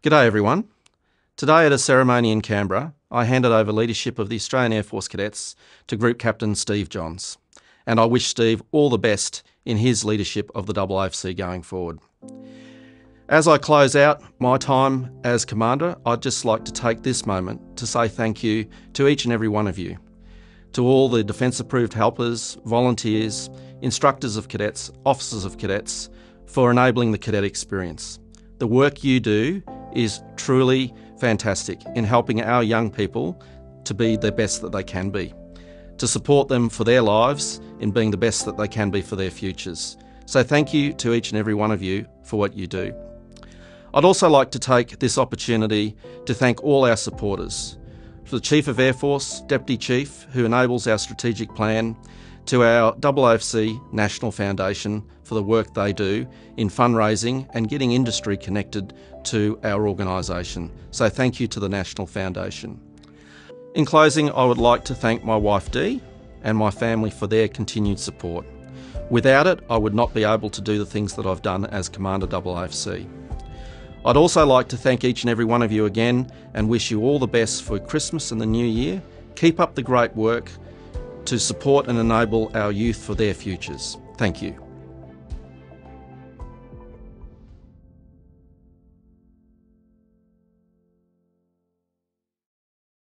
G'day everyone. Today at a ceremony in Canberra, I handed over leadership of the Australian Air Force Cadets to Group Captain Steve Johns, and I wish Steve all the best in his leadership of the AAFC going forward. As I close out my time as Commander, I'd just like to take this moment to say thank you to each and every one of you, to all the Defence Approved Helpers, volunteers, instructors of cadets, officers of cadets, for enabling the cadet experience. The work you do is truly fantastic in helping our young people to be the best that they can be, to support them for their lives in being the best that they can be for their futures. So thank you to each and every one of you for what you do. I'd also like to take this opportunity to thank all our supporters, to the Chief of Air Force, Deputy Chief, who enables our strategic plan, to our AAFC National Foundation for the work they do in fundraising and getting industry connected to our organisation. So thank you to the National Foundation. In closing, I would like to thank my wife Dee and my family for their continued support. Without it, I would not be able to do the things that I've done as Commander AAFC. I'd also like to thank each and every one of you again and wish you all the best for Christmas and the New Year. Keep up the great work to support and enable our youth for their futures. Thank you.